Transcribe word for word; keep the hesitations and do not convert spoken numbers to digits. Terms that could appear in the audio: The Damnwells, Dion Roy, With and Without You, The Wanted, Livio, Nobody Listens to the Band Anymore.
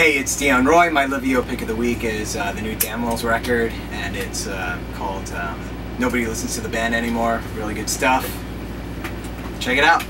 Hey, it's Dion Roy. My Livio pick of the week is uh, the new Damnwells record, and it's uh, called um, Nobody Listens to the Band Anymore. Really good stuff. Check it out.